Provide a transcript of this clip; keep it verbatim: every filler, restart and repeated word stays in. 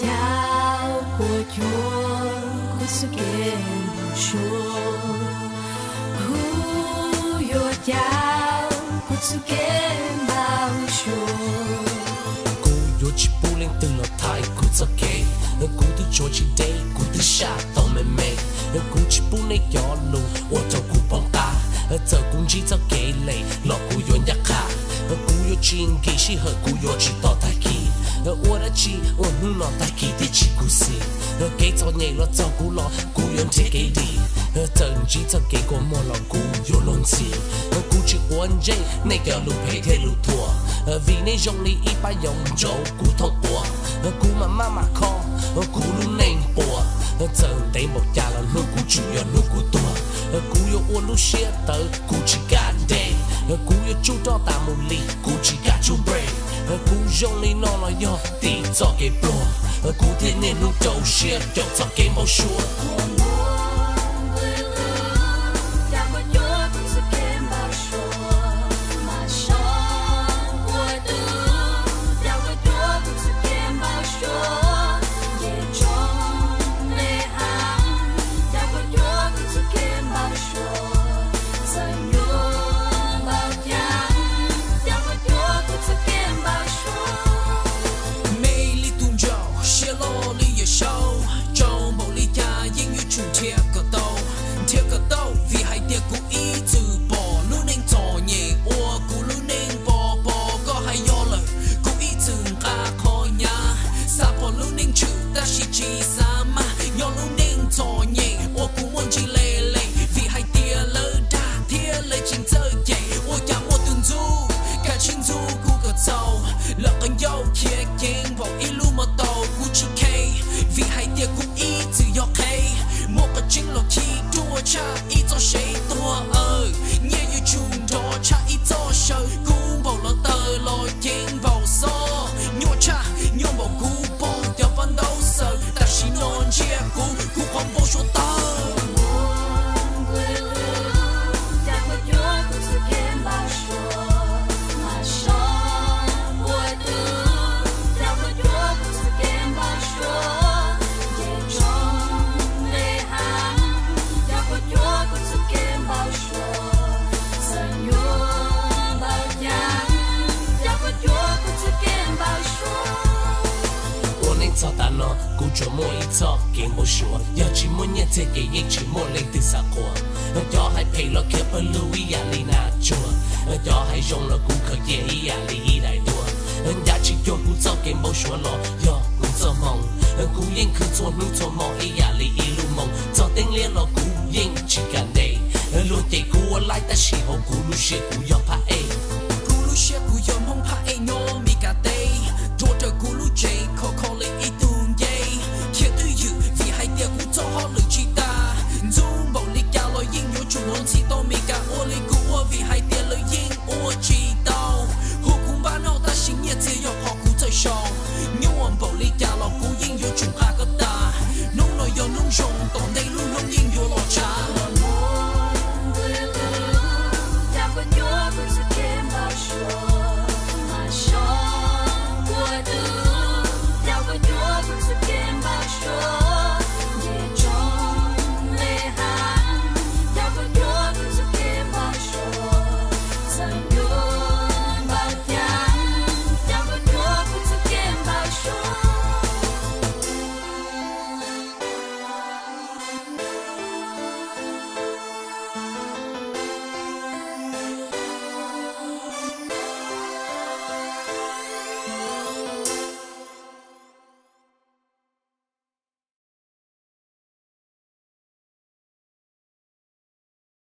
教过我，故事给我说，故有教，故事给我说。 Chỉ bu lên từng nỗi thái cũ thật kệ, nó cũ từ chỗ chỉ đây, cũ từ xa tao mệt mệt, nó cũ chỉ bu này gió lù, ôi tao cũ bằng ta, tao cũng chỉ tao kệ lệ, lọ cũ yến nhắc cả, nó cũ yến chín kĩ chỉ hở cũ yến chỉ tao ta kĩ, nó ôi đã chỉ ôi nu nó ta kĩ thì chỉ cũ xí, nó kệ tao nhảy nó tao cũ lọ, cũ yến chỉ kệ đi, nó tao chỉ tao kệ có mò lọ cũ yến lông xí, nó cũ chỉ quan dây, này kéo lù phe thế lù thua. Vì này dòng này ít ba dòng chỗ cú thâu của cú mà má mà khó cú luôn nén bùa giờ đây một già là luôn cú chịu giờ luôn cú tua cú yêu uốn lúc xia tới cú chỉ cả đêm cú yêu chú to ta một ly cú chỉ cả chú bể cú dòng này nó nói nhỏ tí cho cái bùa cú thế nên luôn trâu xia trâu cho cái màu xua. Jane